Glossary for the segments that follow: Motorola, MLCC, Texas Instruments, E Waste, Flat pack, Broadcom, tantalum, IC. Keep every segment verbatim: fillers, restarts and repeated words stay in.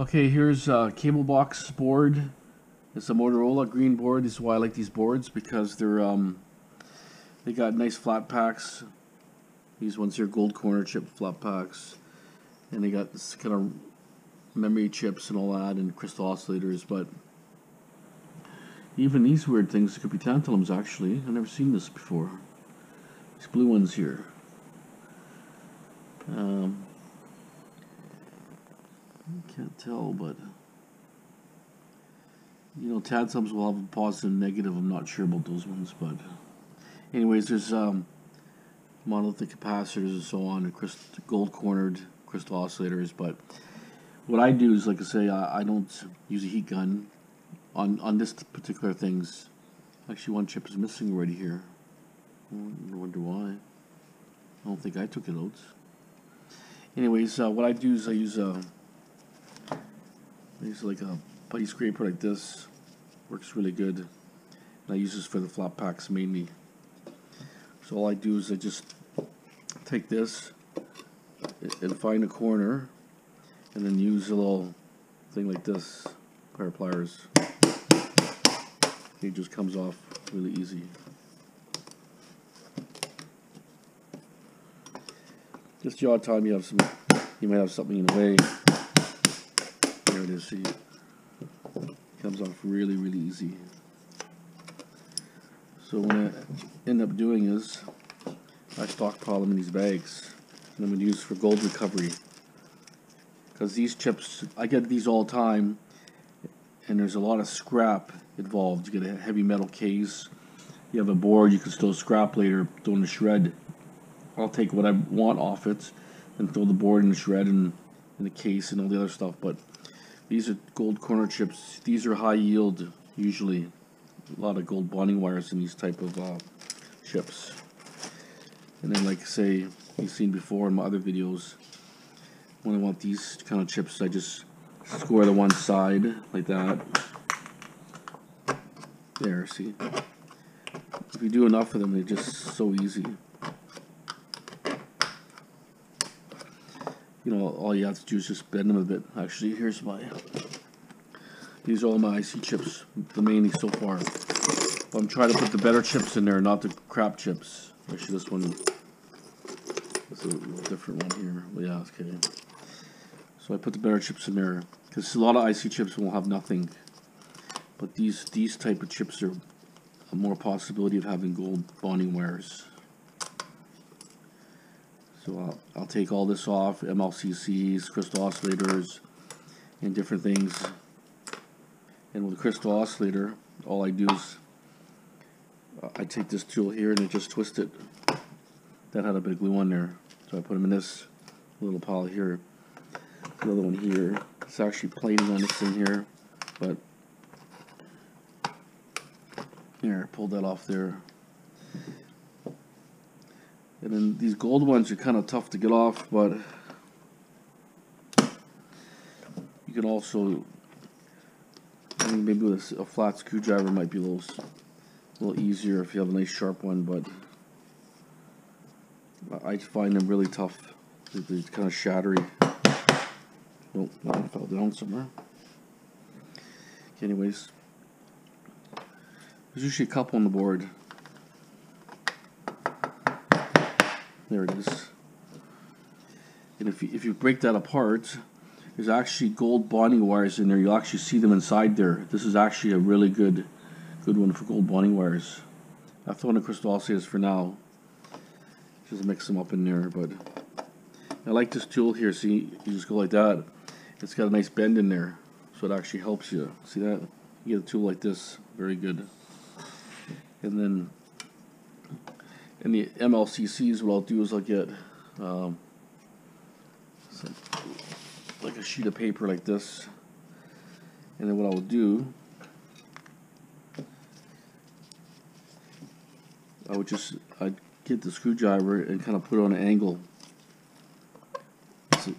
Okay, here's a cable box board. It's a Motorola green board. This is why I like these boards, because they're um, they got nice flat packs. These ones here, gold corner chip flat packs, and they got this kind of memory chips and all that, and crystal oscillators. But even these weird things could be tantalums. Actually, I've never seen this before. These blue ones here. Um, can't tell, but you know, tantalums will have a positive and negative. I'm not sure about those ones, but anyways, there's um, monolithic capacitors and so on, and crystal, gold cornered crystal oscillators. But what I do is, like I say, I, I don't use a heat gun on on this particular things. Actually, one chip is missing already here. I wonder why. I don't think I took it out. Anyways, uh, what I do is I use a I use like a putty scraper like this. Works really good. And I use this for the flop packs mainly. So all I do is I just take this and find a corner, and then use a little thing like this, pair of pliers. It just comes off really easy. Just the odd time you have some, you might have something in the way. There it is. See, it comes off really, really easy. So what I end up doing is I stockpile them in these bags, and I'm going to use for gold recovery, because these chips, I get these all the time, and there's a lot of scrap involved. You get a heavy metal case, you have a board, you can still scrap later, throw in the shred. I'll take what I want off it and throw the board in the shred and in the case and all the other stuff. But these are gold corner chips. These are high yield usually. A lot of gold bonding wires in these type of uh, chips. And then, like say, you've seen before in my other videos, when I want these kind of chips, I just square the one side like that. There, see? If you do enough of them, they're just so easy. You know, all you have to do is just bend them a bit. Actually, here's my... These are all my I C chips, the mainly so far. But I'm trying to put the better chips in there, not the crap chips. Actually, this one, this is a different one here. Well, yeah, okay. So I put the better chips in there, because a lot of I C chips won't have nothing. But these these type of chips are a more possibility of having gold bonding wires. So I'll, I'll take all this off, M L C Cs, crystal oscillators, and different things. And with a crystal oscillator, all I do is uh, I take this tool here and I just twist it. That had a bit of glue on there, so I put them in this little pile here. Another one here. It's actually plating on this thing here, but here, pulled that off there. And then these gold ones are kind of tough to get off, but you can also, I mean, maybe with a flat screwdriver might be a little, a little easier if you have a nice sharp one, but I find them really tough. They're kind of shattery. Oh, that one fell down somewhere. Okay, anyways, there's usually a couple on the board. There it is. And if you, if you break that apart, there's actually gold bonding wires in there. You'll actually see them inside there. This is actually a really good good one for gold bonding wires. I've thrown a crystal oscillators for now. Just mix them up in there. But I like this tool here. See, you just go like that. It's got a nice bend in there, so it actually helps you. See that? You get a tool like this. Very good. And then... And the M L C Cs, what I'll do is I'll get um, some, like a sheet of paper like this, and then what I'll do, I would just I'd get the screwdriver and kind of put it on an angle. So,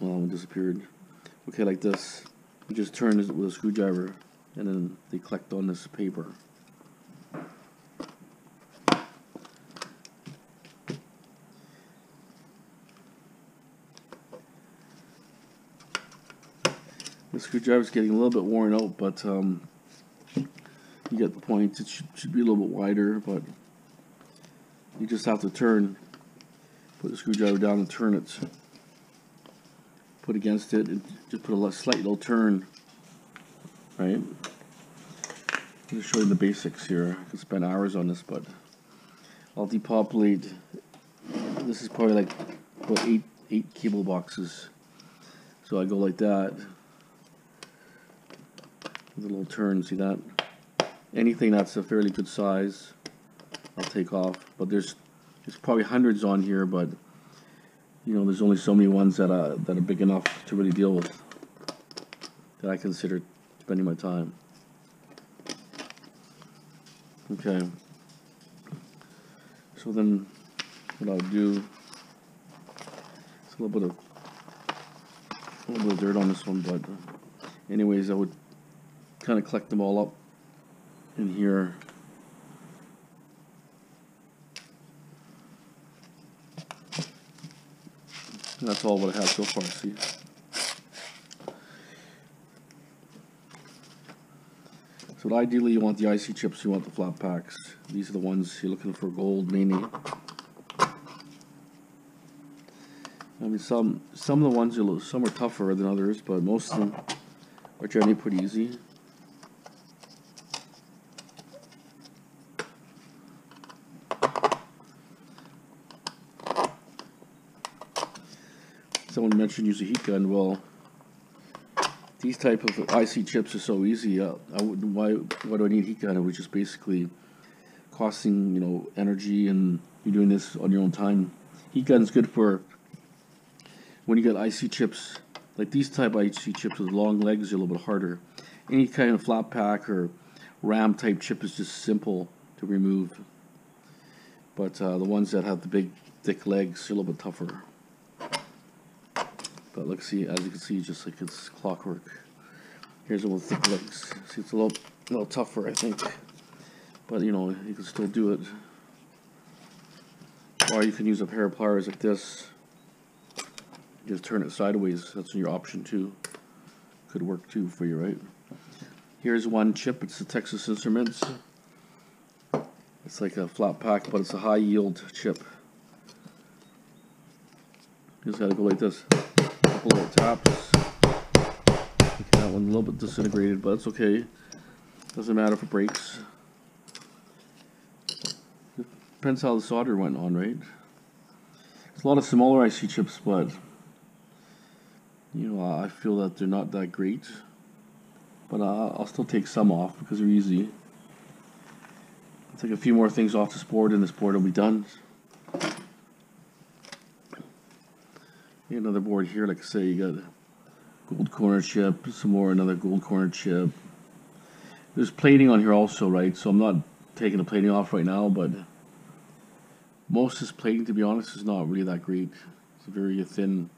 well, it disappeared. Okay, like this. You just turn this with a screwdriver, and then they collect on this paper. The screwdriver's getting a little bit worn out, but um, you get the point. It should, should be a little bit wider, but you just have to turn, put the screwdriver down and turn it, put against it, and just put a slight little turn, right? I'm just showing the basics here. I could spend hours on this, but I'll depopulate. This is probably like about eight eight cable boxes. So I go like that. With a little turn, see that? Anything that's a fairly good size, I'll take off. But there's there's probably hundreds on here, but you know, there's only so many ones that are that are big enough to really deal with that I consider spending my time. Okay. So then what I'll do, it's a little bit of a little bit of dirt on this one, but anyways, I would kind of collect them all up in here. And that's all what I have so far, see? So ideally you want the I C chips, you want the flat packs. These are the ones you're looking for gold mainly. I mean some some of the ones you'll some are tougher than others, but most of them are generally pretty easy. Someone mentioned use a heat gun. Well, these type of I C chips are so easy. Uh, I would, why why do I need heat gun? It was just basically costing, you know, energy, and you're doing this on your own time. Heat gun's good for when you got I C chips like these type of I C chips with long legs are a little bit harder. Any kind of flat pack or RAM type chip is just simple to remove. But uh, the ones that have the big thick legs are a little bit tougher. But look, see, as you can see, just like it's clockwork. Here's a little thick legs. See, it's a little, a little tougher, I think. But you know, you can still do it. Or you can use a pair of pliers like this. Just turn it sideways. That's your option too. Could work too for you, right? Here's one chip. It's the Texas Instruments. It's like a flat pack, but it's a high yield chip. You just gotta go like this. Little taps. Okay, that one a little bit disintegrated, but it's okay. Doesn't matter if it breaks. It depends how the solder went on, right? There's a lot of smaller I C chips, but you know, I feel that they're not that great. But uh, I'll still take some off because they're easy. I'll take a few more things off this board, and this board will be done. Another board here, like I say, you got gold corner chip, some more, another gold corner chip. There's plating on here also, right? So I'm not taking the plating off right now, but most of this plating, to be honest, is not really that great. It's a very thin,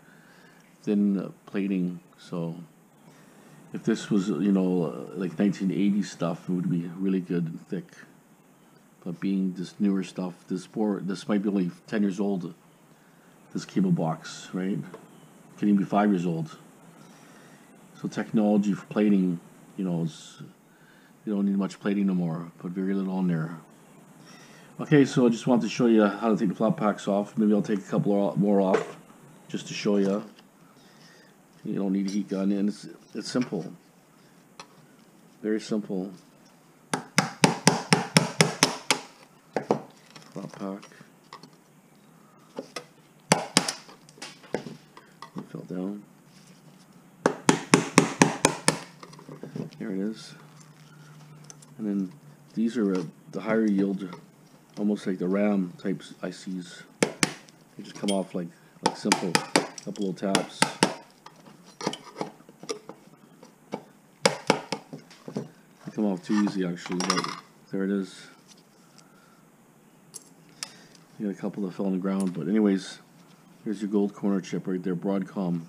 thin uh, plating. So if this was, you know, uh, like nineteen eighty stuff, it would be really good and thick. But being this newer stuff, this board, this might be only ten years old. This cable box, right? Can even be five years old. So technology for plating, you know, is, you don't need much plating no more. Put very little on there. Okay, so I just wanted to show you how to take the flat packs off. Maybe I'll take a couple more off, just to show you. You don't need a heat gun, and it's it's simple. Very simple. Flat pack. Fell down. There it is. And then these are uh, the higher yield, almost like the RAM type I Cs. They just come off like like simple, couple little taps. They come off too easy actually, but there it is. You got a couple that fell on the ground, but anyways. Here's your gold corner chip right there, Broadcom.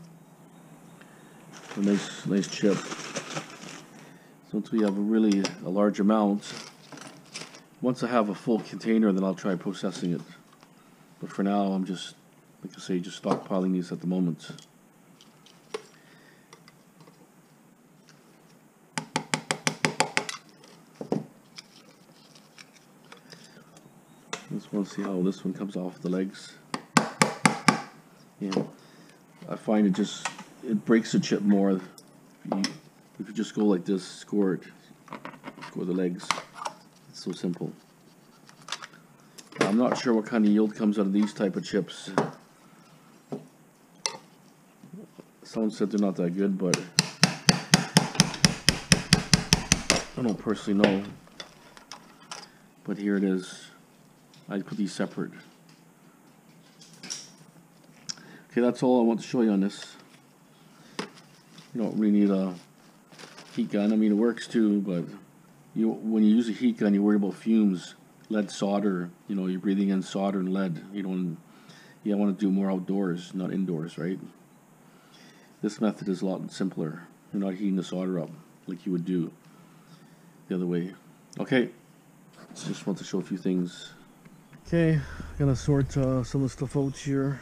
A nice, nice chip. So until you have a really a large amount, once I have a full container, then I'll try processing it. But for now, I'm just, like I say, just stockpiling these at the moment. You'll see how this one comes off the legs. And I find it just, it breaks the chip more. If you, if you just go like this, score it, score the legs. It's so simple. I'm not sure what kind of yield comes out of these type of chips. Someone said they're not that good, but I don't personally know. But here it is. I put these separate. Okay, that's all I want to show you on this. You don't really need a heat gun. I mean, it works too, but you when you use a heat gun, you worry about fumes, lead solder. You know, you're breathing in solder and lead. You don't. You want to do more outdoors, not indoors, right? This method is a lot simpler. You're not heating the solder up like you would do the other way. Okay, just want to show a few things. Okay, I'm gonna sort uh, some of the stuff out here.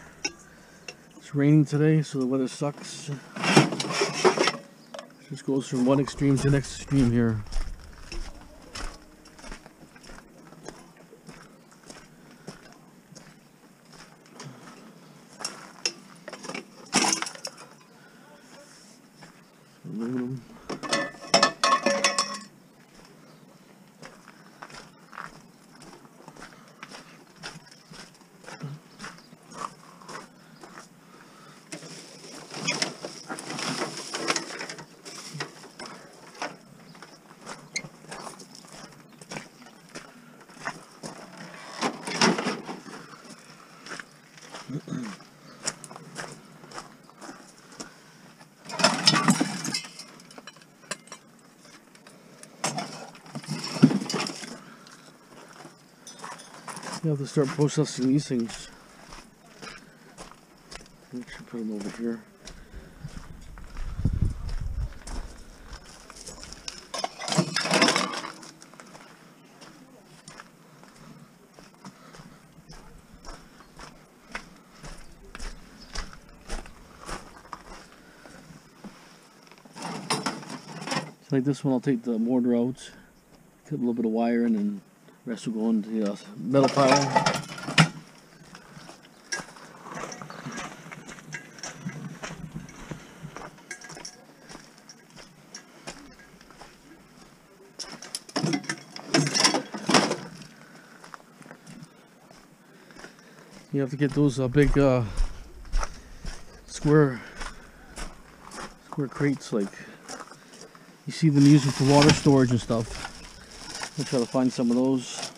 It's raining today, so the weather sucks. It just goes from one extreme to the next extreme here. Aluminum. You have to start processing these things. I should put them over here. So like this one, I'll take the mortar out, cut a little bit of wire in, and the rest will go into the uh, metal pile. You have to get those uh, big uh, square square crates like you see them using for water storage and stuff. We'll try to find some of those.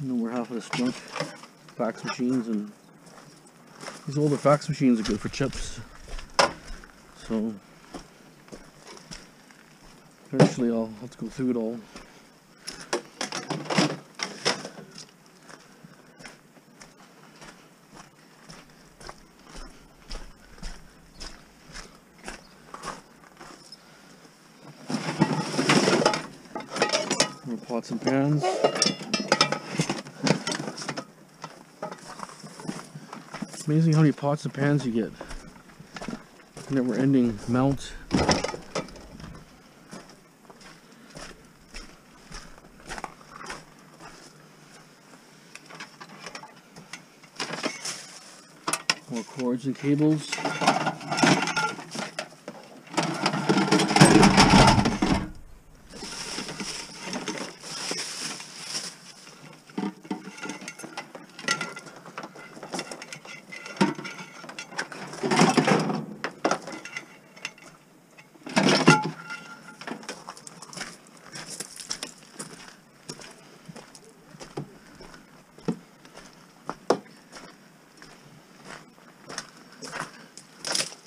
And then we're half of this junk. Fax machines, and these older fax machines are good for chips. So eventually I'll have to go through it all. Pots and pans. It's amazing how many pots and pans you get. Never ending melt. More cords and cables.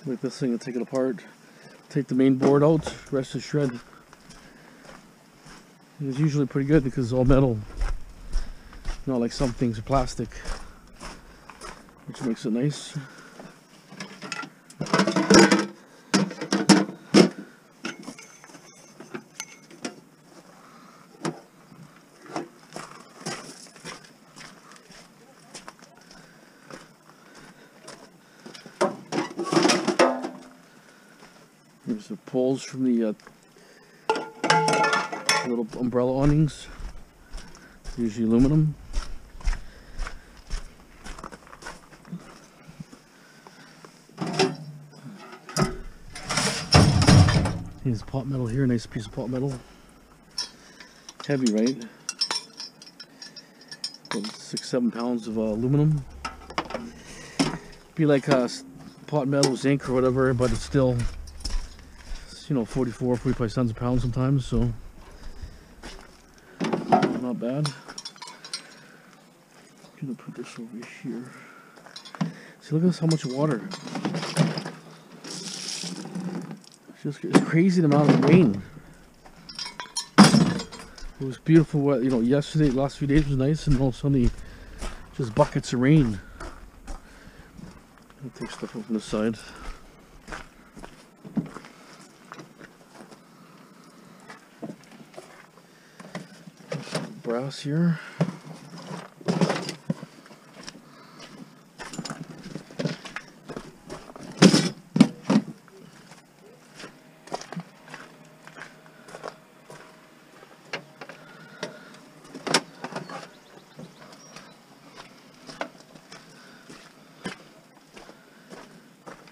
Like this thing and take it apart. Take the main board out, rest is shred. It's usually pretty good because it's all metal. Not like some things are plastic, which makes it nice. There's the poles from the uh, little umbrella awnings, usually aluminum. Here's pot metal here, nice piece of pot metal. Heavy, right? About six, seven pounds of uh, aluminum. Be like uh, pot metal, zinc or whatever, but it's still, you know, forty-four, forty-five cents a pound sometimes, so not bad. I'm gonna put this over here. See, look at this, how much water. It's just it's crazy the amount of rain. It was beautiful weather, you know, yesterday, last few days was nice, and all of a sudden, just buckets of rain. I'll take stuff off on the side. Brass here.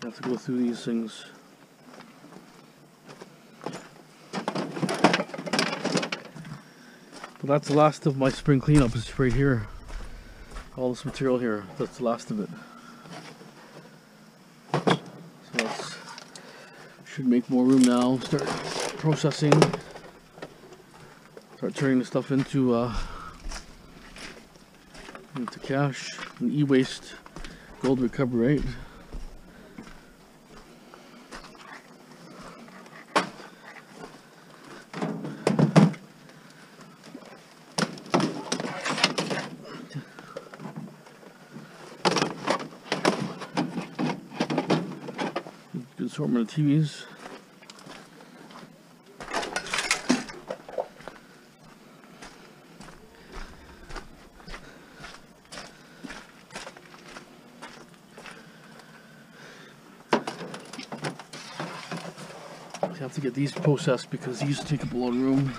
Have to go through these things. But that's the last of my spring cleanup, is right here. All this material here, that's the last of it. So that's, should make more room now, start processing, start turning the stuff into, uh, into cash and e-waste, gold recovery, right? Assortment of T Vs. I have to get these processed because these take up a lot of room.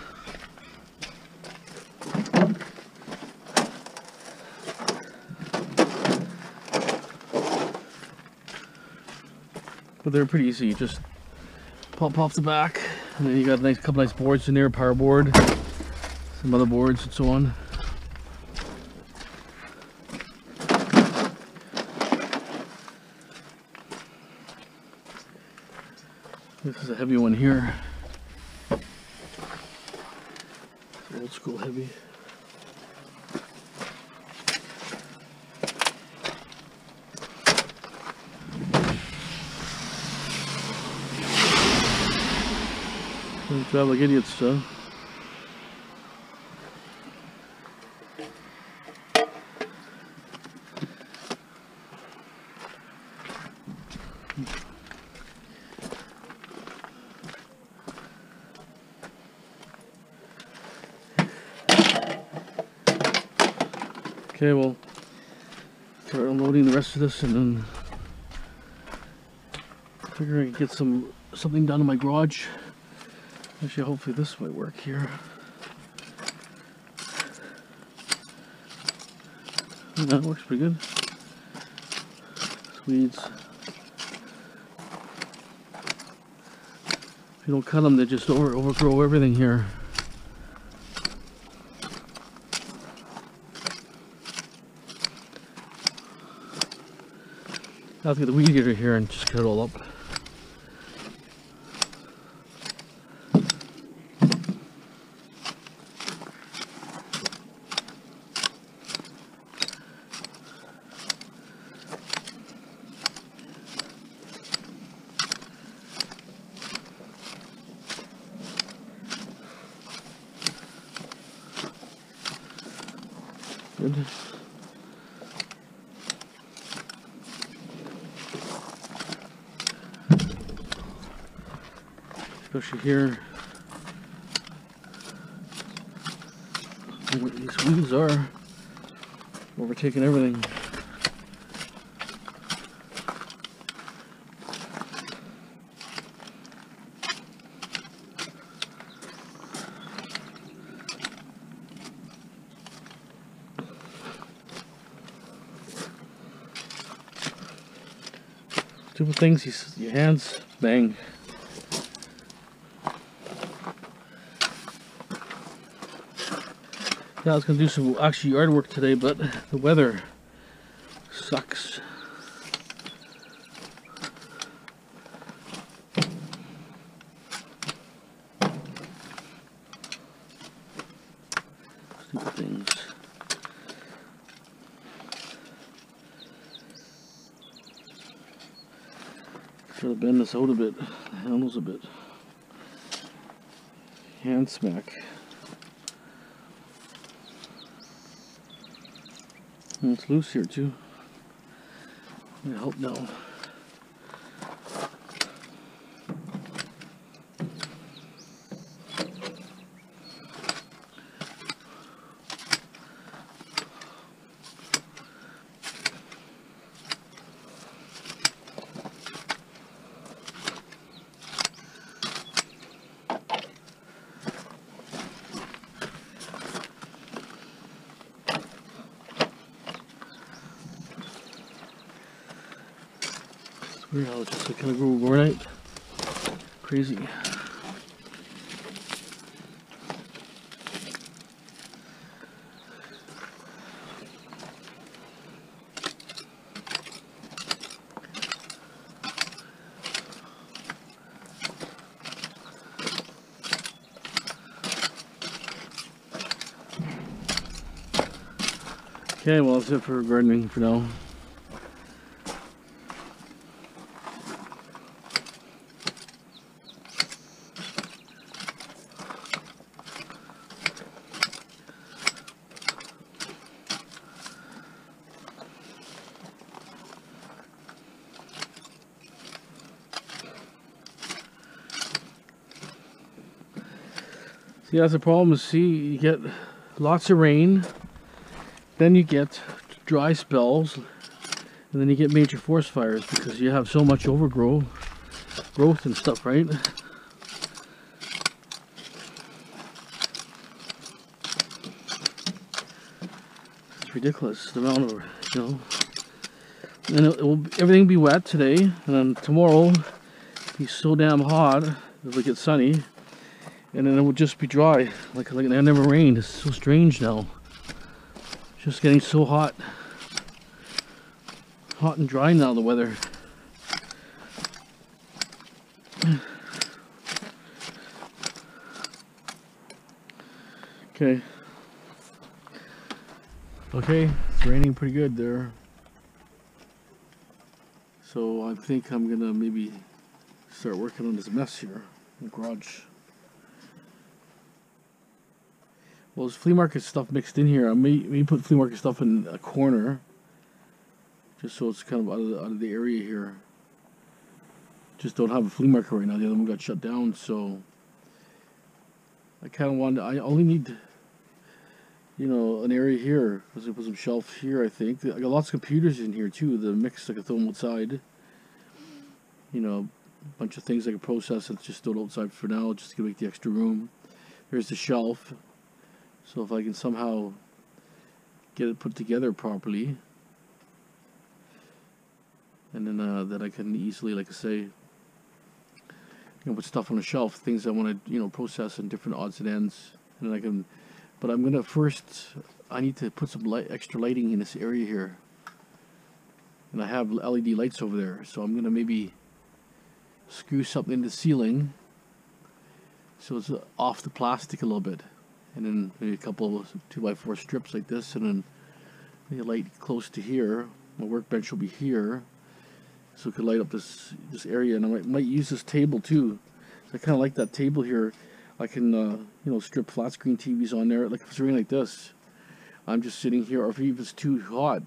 But they're pretty easy. You just pop off the back, and then you got a nice couple nice boards in there, power board, some other boards, and so on. This is a heavy one here. It's old school heavy. Travel like idiots, so. Okay, well, start unloading the rest of this, and then figure I can get some something done in my garage. Actually, hopefully this might work here. That works pretty good. Weeds. If you don't cut them, they just over overgrow everything here. I'll get the weed eater here and just cut it all up. Good. Especially here, where these weeds are overtaking everything. Simple things, your hands, bang. I was going to do some actually yard work today, but the weather sucks. Stupid things. Try to bend this out a bit, the handles a bit. Hand smack. And it's loose here too. I'm gonna help down. Weird how it just like kind of grew overnight. Crazy. Okay, well that's it for gardening for now. See, that's the problem is, see, you get lots of rain, then you get dry spells, and then you get major forest fires because you have so much overgrowth growth and stuff, right? It's ridiculous, the amount of, you know. And it will, everything will be wet today, and then tomorrow it'll be so damn hot, it'll get sunny. And then it would just be dry, like like it never rained. It's so strange now. It's just getting so hot, hot and dry now. The weather. Okay. Okay, it's raining pretty good there. So I think I'm gonna maybe start working on this mess here in the garage. Well, there's flea market stuff mixed in here. I may, may put flea market stuff in a corner, just so it's kind of out of, the, out of the area here. Just don't have a flea market right now. The other one got shut down, so I kind of wanted. I only need, you know, an area here. I was gonna put some shelf here. I think I got lots of computers in here too. The mix I could throw them outside. You know, a bunch of things I could process that's just throw outside for now, just to make the extra room. Here's the shelf. So if I can somehow get it put together properly, and then uh, that I can easily, like I say, you know, put stuff on the shelf, things I want to, you know, process in different odds and ends, and then I can. But I'm gonna first, I need to put some light, extra lighting in this area here, and I have L E D lights over there, so I'm gonna maybe screw something in the ceiling, so it's off the plastic a little bit. And then maybe a couple of two by four strips like this, and then maybe a light close to here. My workbench will be here, so it could light up this this area. And I might, might use this table too. So I kind of like that table here. I can uh, you know, strip flat screen T Vs on there. Like if it's raining like this, I'm just sitting here. Or if it's too hot,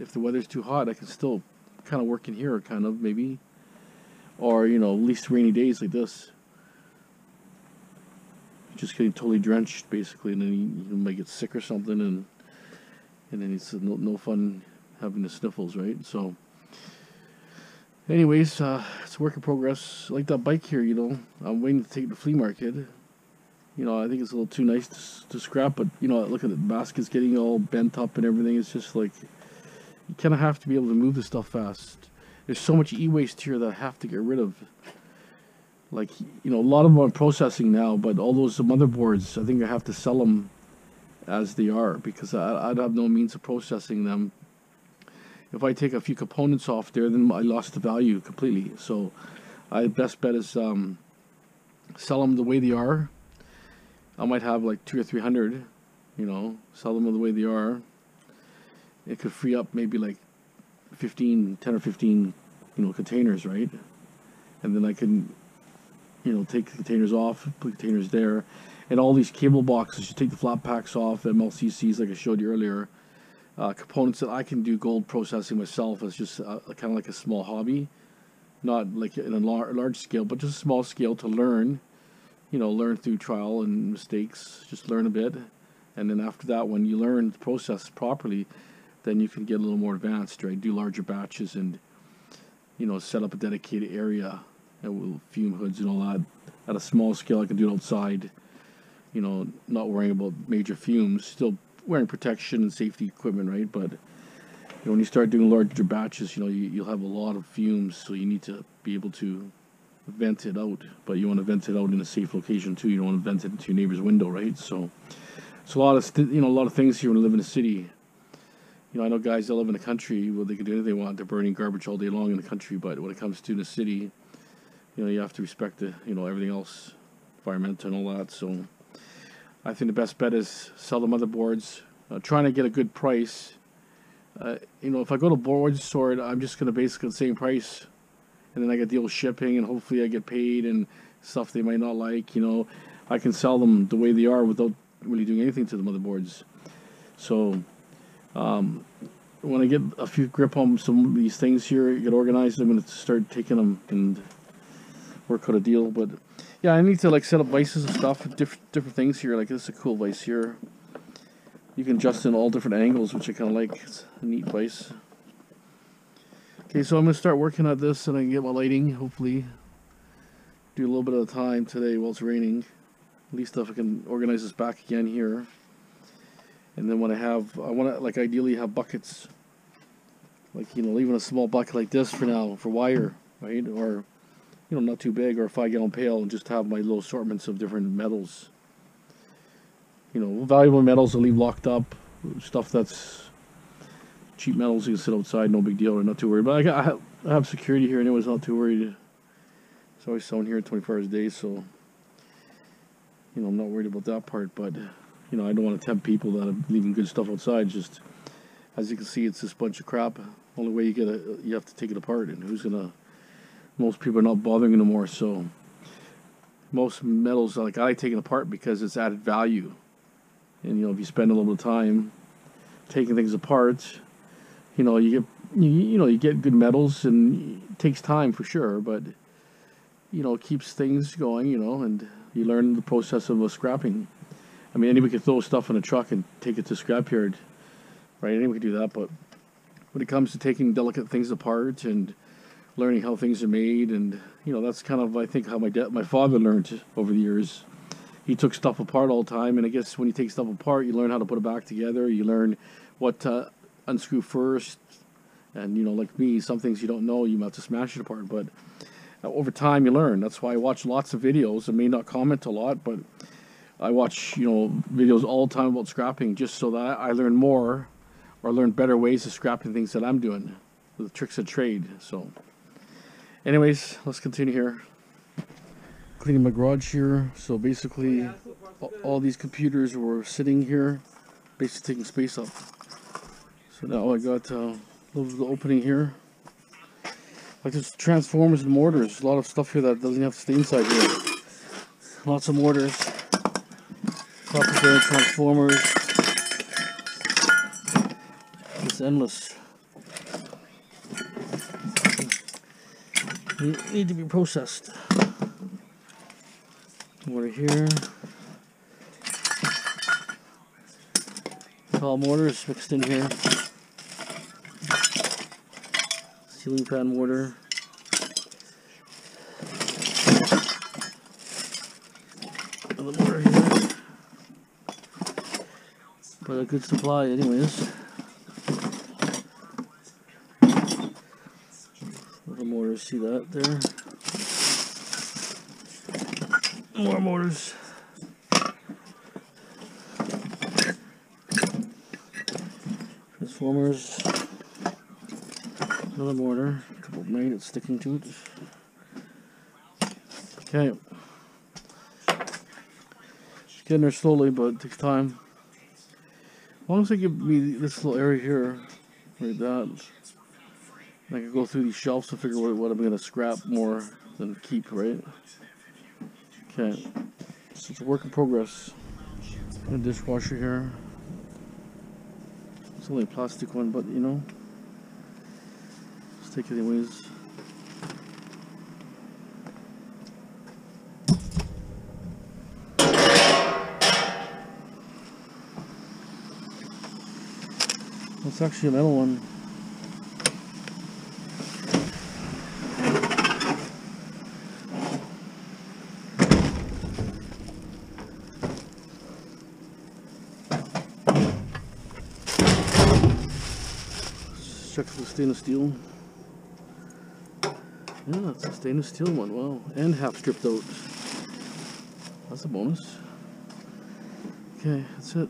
if the weather's too hot, I can still kind of work in here, kind of maybe, or you know, at least rainy days like this. Just getting totally drenched basically, and then you, you might get sick or something, and and then it's no, no fun having the sniffles, right? So anyways, uh, it's a work in progress. I like that bike here, you know, I'm waiting to take it to the flea market. You know, I think it's a little too nice to, to scrap, but you know, look at the basket's getting all bent up and everything. It's just like, you kind of have to be able to move this stuff fast. There's so much e-waste here that I have to get rid of. Like, you know, a lot of them are processing now, but all those motherboards, I think I have to sell them as they are, because I, I'd have no means of processing them. If I take a few components off there, then I lost the value completely. So I best bet is um, sell them the way they are. I might have like two or three hundred, you know, sell them the way they are. It could free up maybe like fifteen, ten or fifteen, you know, containers, right? And then I can, you know, take the containers off, put containers there. And all these cable boxes, you take the flat packs off, M L C Cs like I showed you earlier. Uh, components that I can do gold processing myself as just uh, kind of like a small hobby. Not like in a lar large scale, but just a small scale to learn. You know, learn through trial and mistakes. Just learn a bit. And then after that, when you learn the process properly, then you can get a little more advanced, right? Do larger batches and, you know, set up a dedicated area with fume hoods and all that. At a small scale, I can do it outside. You know, not worrying about major fumes, still wearing protection and safety equipment, right? But you know, when you start doing larger batches, you know, you, you'll have a lot of fumes, so you need to be able to vent it out. But you want to vent it out in a safe location too. You don't want to vent it into your neighbor's window, right? So it's a lot of you know a lot of things here when you live in a city. You know, I know guys that live in the country where they can do anything they want. They're burning garbage all day long in the country, but when it comes to the city, you know, you have to respect the you know everything else, environmental and all that. So I think the best bet is sell the motherboards, uh, trying to get a good price. Uh, you know, if I go to board sort, I'm just going to basically the same price, and then I get deal with shipping, and hopefully I get paid and stuff they might not like. You know, I can sell them the way they are without really doing anything to the motherboards. So um, when I get a few grip on some of these things here, get organized, I'm going to start taking them and work out a deal. But yeah, I need to like set up vices and stuff, different different things here. Like this is a cool vice here. You can adjust in all different angles, which I kind of like. It's a neat vice. Okay, so I'm gonna start working at this, and I can get my lighting. Hopefully, do a little bit at a time today while it's raining. At least if I can organize this back again here. And then when I have, I want to like ideally have buckets. Like you know, leaving a small bucket like this for now for wire, right? Or you know, not too big, or a five gallon pail, and just have my little assortments of different metals. You know, valuable metals I'll leave locked up. Stuff that's cheap metals you can sit outside, no big deal, or not too worried. But I, got, I have security here, and it was not too worried. There's always someone here twenty-four hours a day, so you know I'm not worried about that part. But you know, I don't want to tempt people that are leaving good stuff outside. Just as you can see, it's this bunch of crap. Only way you get a, you have to take it apart, and who's gonna? Most people are not bothering anymore, so most metals are like I like taking apart because it's added value. And you know, if you spend a little bit of time taking things apart, you know, you get you, you know you get good metals, and it takes time for sure, but you know, it keeps things going, you know, and you learn the process of scrapping. I mean, anybody could throw stuff in a truck and take it to scrapyard, right? Anybody can do that, but when it comes to taking delicate things apart and learning how things are made, and you know, that's kind of I think how my dad, my father learned over the years. He took stuff apart all the time, and I guess when you take stuff apart, you learn how to put it back together. You learn what to unscrew first, and you know, like me, some things you don't know, you have to smash it apart. But over time, you learn. That's why I watch lots of videos. I may not comment a lot, but I watch you know videos all the time about scrapping, just so that I learn more, or learn better ways of scrapping things that I'm doing, the tricks of trade. So. Anyways, let's continue here. Cleaning my garage here. So basically, all these computers were sitting here, basically taking space up. So now I got uh, a little bit of opening here. Like there's transformers and mortars. There's a lot of stuff here that doesn't have to stay inside here. Lots of mortars. Propaganda transformers. It's endless. Need to be processed. Mortar here. Tall mortars mixed in here. Ceiling pad mortar. Another mortar here. But a good supply, anyways. See that there. More mortars. transformers, another mortar, a couple of magnets sticking to it. Okay. It's getting there slowly, but it takes time. As long as I give me this little area here, like that, and I can go through these shelves to figure out what I'm going to scrap more than keep, right? Okay. So it's a work in progress. A dishwasher here. It's only a plastic one, but you know, let's take it anyways. It's actually a metal one. Check for the stainless steel. Yeah, that's a stainless steel one. Wow, and half stripped out. That's a bonus. Okay, that's it.